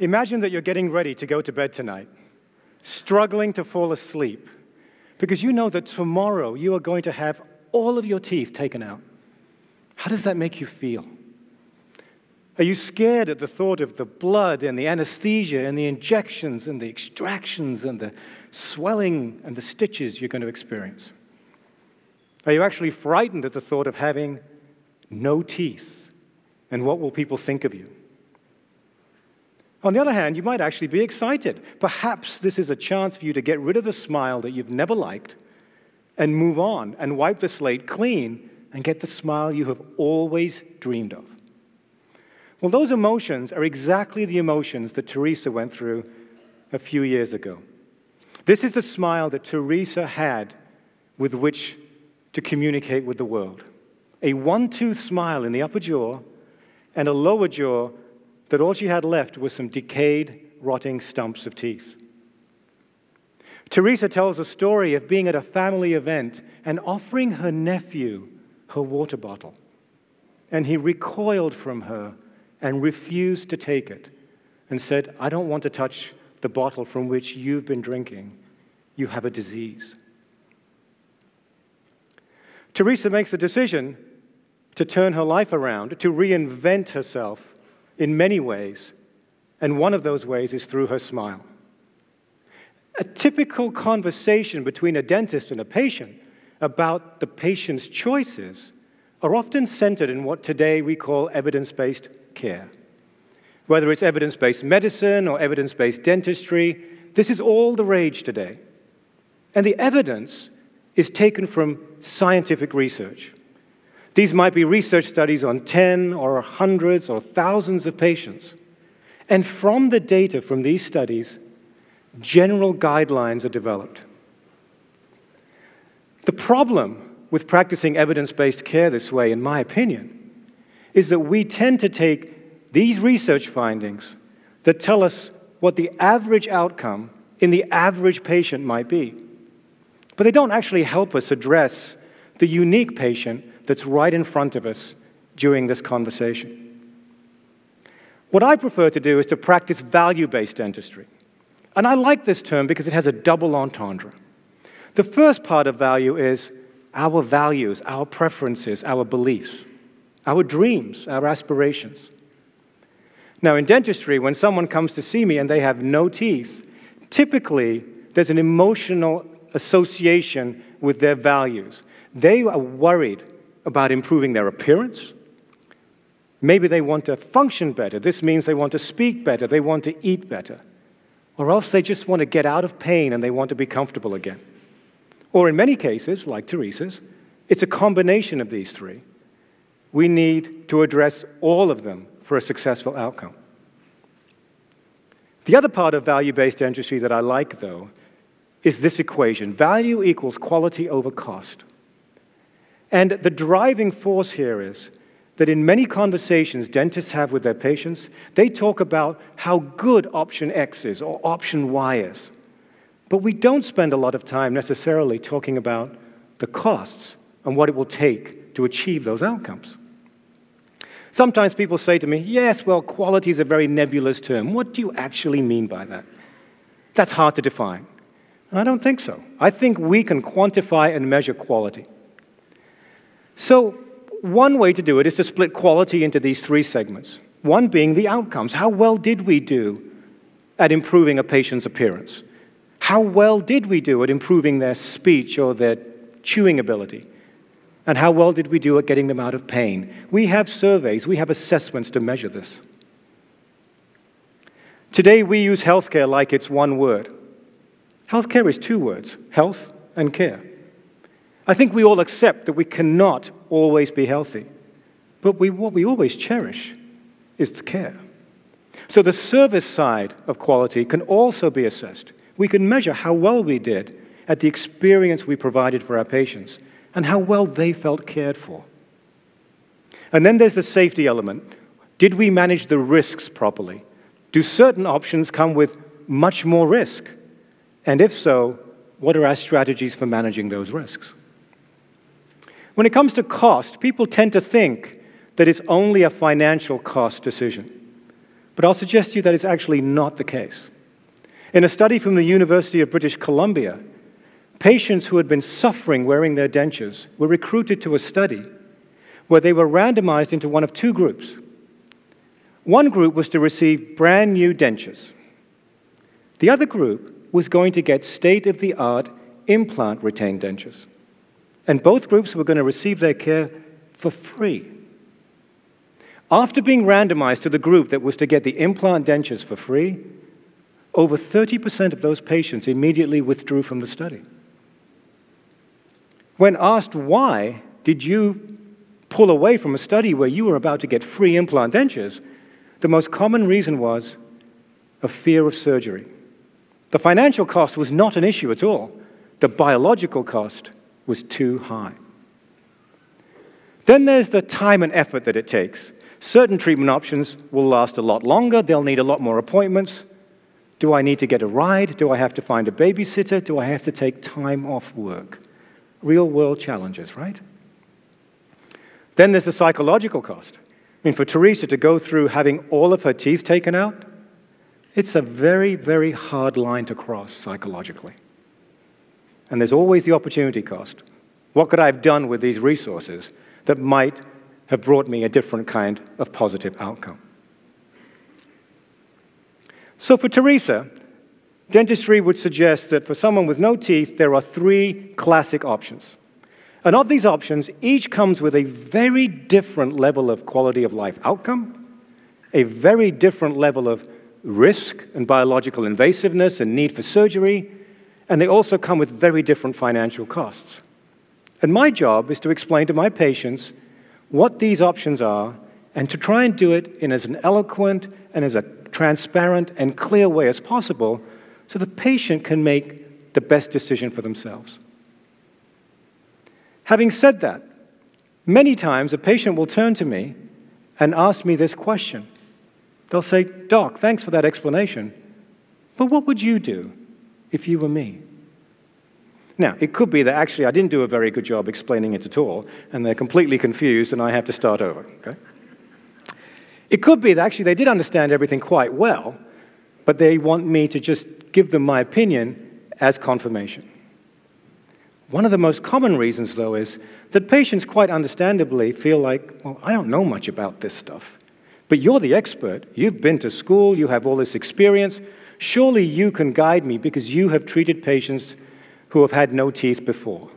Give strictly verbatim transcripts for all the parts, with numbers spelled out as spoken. Imagine that you're getting ready to go to bed tonight, struggling to fall asleep, because you know that tomorrow you are going to have all of your teeth taken out. How does that make you feel? Are you scared at the thought of the blood and the anesthesia and the injections and the extractions and the swelling and the stitches you're going to experience? Are you actually frightened at the thought of having no teeth and what will people think of you? On the other hand, you might actually be excited. Perhaps this is a chance for you to get rid of the smile that you've never liked and move on and wipe the slate clean and get the smile you have always dreamed of. Well, those emotions are exactly the emotions that Teresa went through a few years ago. This is the smile that Teresa had with which to communicate with the world. A one-tooth smile in the upper jaw and a lower jaw that all she had left was some decayed, rotting stumps of teeth. Teresa tells a story of being at a family event and offering her nephew her water bottle. And he recoiled from her and refused to take it and said, "I don't want to touch the bottle from which you've been drinking. You have a disease." Teresa makes the decision to turn her life around, to reinvent herself in many ways, and one of those ways is through her smile. A typical conversation between a dentist and a patient about the patient's choices are often centered in what today we call evidence-based care. Whether it's evidence-based medicine or evidence-based dentistry, this is all the rage today. And the evidence is taken from scientific research. These might be research studies on ten or hundreds or thousands of patients. And from the data from these studies, general guidelines are developed. The problem with practicing evidence-based care this way, in my opinion, is that we tend to take these research findings that tell us what the average outcome in the average patient might be. But they don't actually help us address the unique patient that's right in front of us during this conversation. What I prefer to do is to practice value-based dentistry. And I like this term because it has a double entendre. The first part of value is our values, our preferences, our beliefs, our dreams, our aspirations. Now, in dentistry, when someone comes to see me and they have no teeth, typically there's an emotional association with their values. They are worried about improving their appearance. Maybe they want to function better. This means they want to speak better. They want to eat better. Or else they just want to get out of pain and they want to be comfortable again. Or in many cases, like Teresa's, it's a combination of these three. We need to address all of them for a successful outcome. The other part of value-based dentistry that I like, though, is this equation. Value equals quality over cost. And the driving force here is that in many conversations dentists have with their patients, they talk about how good option X is or option Y is. But we don't spend a lot of time necessarily talking about the costs and what it will take to achieve those outcomes. Sometimes people say to me, "Yes, well, quality is a very nebulous term. What do you actually mean by that? That's hard to define." And I don't think so. I think we can quantify and measure quality. So one way to do it is to split quality into these three segments, one being the outcomes. How well did we do at improving a patient's appearance? How well did we do at improving their speech or their chewing ability? And how well did we do at getting them out of pain? We have surveys, we have assessments to measure this. Today we use healthcare like it's one word. Healthcare is two words, health and care. I think we all accept that we cannot always be healthy, but we, what we always cherish is the care. So the service side of quality can also be assessed. We can measure how well we did at the experience we provided for our patients and how well they felt cared for. And then there's the safety element. Did we manage the risks properly? Do certain options come with much more risk? And if so, what are our strategies for managing those risks? When it comes to cost, people tend to think that it's only a financial cost decision. But I'll suggest to you that it's actually not the case. In a study from the University of British Columbia, patients who had been suffering wearing their dentures were recruited to a study where they were randomized into one of two groups. One group was to receive brand new dentures. The other group was going to get state-of-the-art implant-retained dentures. And both groups were going to receive their care for free. After being randomized to the group that was to get the implant dentures for free, over thirty percent of those patients immediately withdrew from the study. When asked why did you pull away from a study where you were about to get free implant dentures, the most common reason was a fear of surgery. The financial cost was not an issue at all. The biological cost was too high. Then there's the time and effort that it takes. Certain treatment options will last a lot longer. They'll need a lot more appointments. Do I need to get a ride? Do I have to find a babysitter? Do I have to take time off work? Real-world challenges, right? Then there's the psychological cost. I mean, for Teresa to go through having all of her teeth taken out, it's a very, very hard line to cross psychologically. And there's always the opportunity cost. What could I have done with these resources that might have brought me a different kind of positive outcome? So for Teresa, dentistry would suggest that for someone with no teeth, there are three classic options. And of these options, each comes with a very different level of quality of life outcome, a very different level of risk and biological invasiveness and need for surgery, and they also come with very different financial costs. And my job is to explain to my patients what these options are and to try and do it in as an eloquent and as a transparent and clear way as possible so the patient can make the best decision for themselves. Having said that, many times a patient will turn to me and ask me this question. They'll say, "Doc, thanks for that explanation, but what would you do if you were me?" Now, it could be that actually I didn't do a very good job explaining it at all, and they're completely confused and I have to start over, okay? It could be that actually they did understand everything quite well, but they want me to just give them my opinion as confirmation. One of the most common reasons, though, is that patients quite understandably feel like, well, I don't know much about this stuff, but you're the expert. You've been to school, you have all this experience. Surely you can guide me because you have treated patients who have had no teeth before.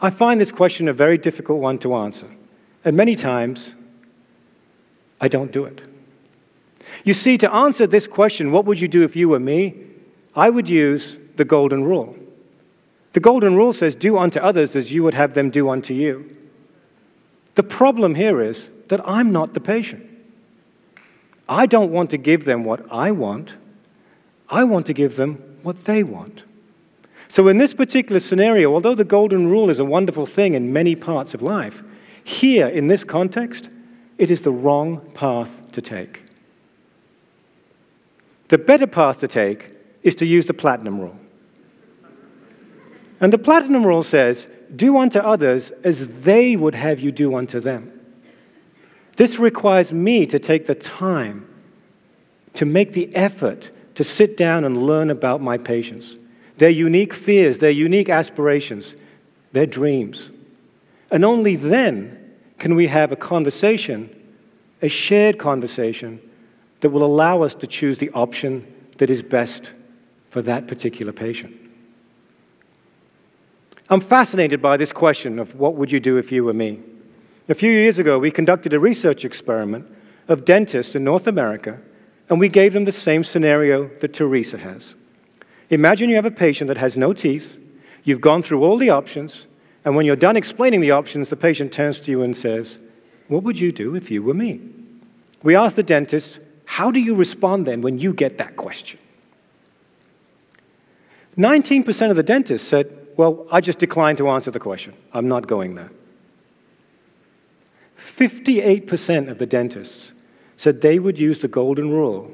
I find this question a very difficult one to answer, and many times, I don't do it. You see, to answer this question, what would you do if you were me? I would use the golden rule. The golden rule says, do unto others as you would have them do unto you. The problem here is that I'm not the patient. I don't want to give them what I want. I want to give them what they want. So in this particular scenario, although the golden rule is a wonderful thing in many parts of life, here in this context, it is the wrong path to take. The better path to take is to use the platinum rule. And the platinum rule says, do unto others as they would have you do unto them. This requires me to take the time, to make the effort, to sit down and learn about my patients, their unique fears, their unique aspirations, their dreams. And only then can we have a conversation, a shared conversation, that will allow us to choose the option that is best for that particular patient. I'm fascinated by this question of what would you do if you were me? A few years ago, we conducted a research experiment of dentists in North America, and we gave them the same scenario that Teresa has. Imagine you have a patient that has no teeth, you've gone through all the options, and when you're done explaining the options, the patient turns to you and says, what would you do if you were me? We asked the dentist, how do you respond then when you get that question? nineteen percent of the dentists said, well, I just declined to answer the question. I'm not going there. fifty-eight percent of the dentists said they would use the golden rule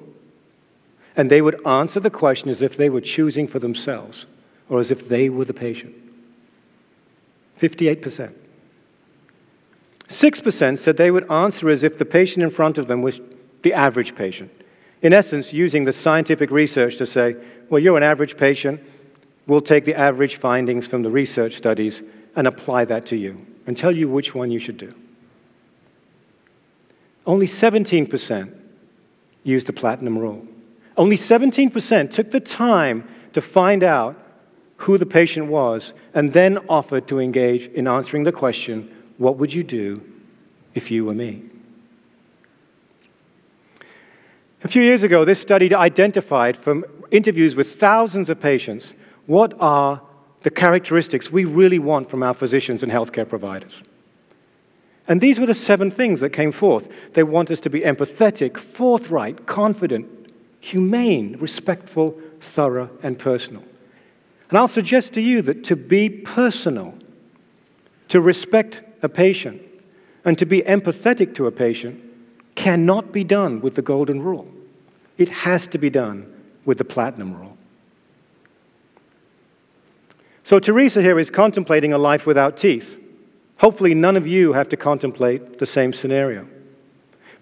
and they would answer the question as if they were choosing for themselves or as if they were the patient. fifty-eight percent. six percent said they would answer as if the patient in front of them was the average patient. In essence, using the scientific research to say, well, you're an average patient, we'll take the average findings from the research studies and apply that to you and tell you which one you should do. Only seventeen percent used the platinum rule. Only seventeen percent took the time to find out who the patient was and then offered to engage in answering the question, what would you do if you were me? A few years ago, this study identified from interviews with thousands of patients what are the characteristics we really want from our physicians and healthcare providers. And these were the seven things that came forth. They want us to be empathetic, forthright, confident, humane, respectful, thorough, and personal. And I'll suggest to you that to be personal, to respect a patient, and to be empathetic to a patient cannot be done with the golden rule. It has to be done with the platinum rule. So Teresa here is contemplating a life without teeth. Hopefully none of you have to contemplate the same scenario.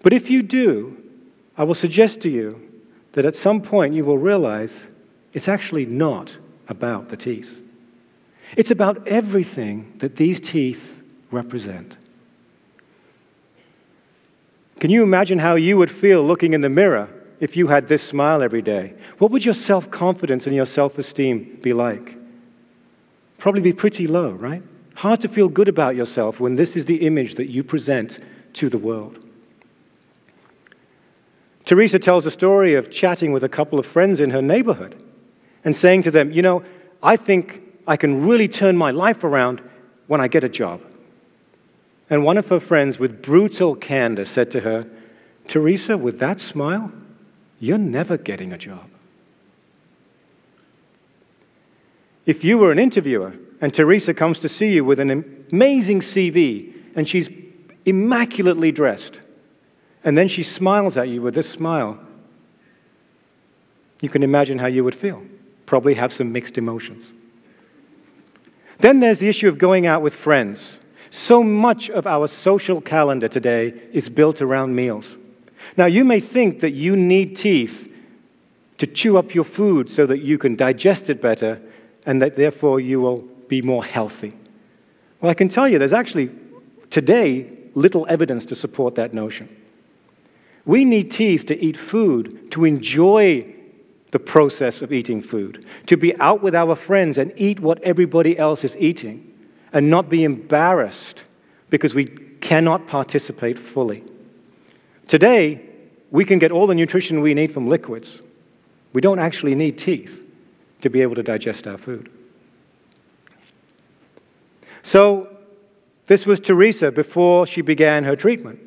But if you do, I will suggest to you that at some point you will realize it's actually not about the teeth. It's about everything that these teeth represent. Can you imagine how you would feel looking in the mirror if you had this smile every day? What would your self-confidence and your self-esteem be like? Probably be pretty low, right? Hard to feel good about yourself when this is the image that you present to the world. Teresa tells a story of chatting with a couple of friends in her neighborhood and saying to them, you know, I think I can really turn my life around when I get a job. And one of her friends, with brutal candor, said to her, Teresa, with that smile, you're never getting a job. If you were an interviewer and Teresa comes to see you with an amazing C V and she's immaculately dressed and then she smiles at you with this smile, you can imagine how you would feel. Probably have some mixed emotions. Then there's the issue of going out with friends. So much of our social calendar today is built around meals. Now, you may think that you need teeth to chew up your food so that you can digest it better, and that therefore you will be more healthy. Well, I can tell you there's actually, today, little evidence to support that notion. We need teeth to eat food, to enjoy the process of eating food, to be out with our friends and eat what everybody else is eating, and not be embarrassed because we cannot participate fully. Today, we can get all the nutrition we need from liquids. We don't actually need teeth to be able to digest our food. So this was Teresa before she began her treatment.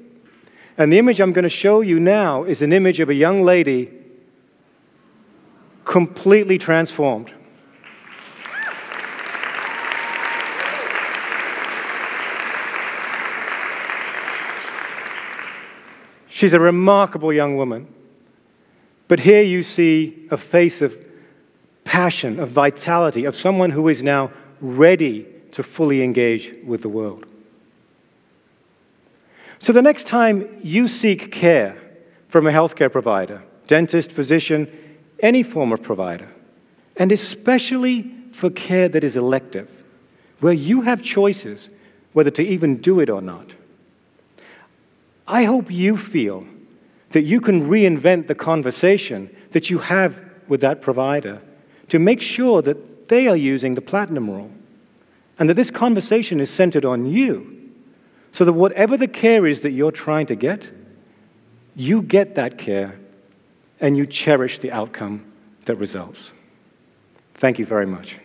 And the image I'm going to show you now is an image of a young lady completely transformed. She's a remarkable young woman. But here you see a face of passion, of vitality, of someone who is now ready to fully engage with the world. So the next time you seek care from a healthcare provider, dentist, physician, any form of provider, and especially for care that is elective, where you have choices whether to even do it or not, I hope you feel that you can reinvent the conversation that you have with that provider to make sure that they are using the platinum rule and that this conversation is centered on you so that whatever the care is that you're trying to get, you get that care and you cherish the outcome that results. Thank you very much.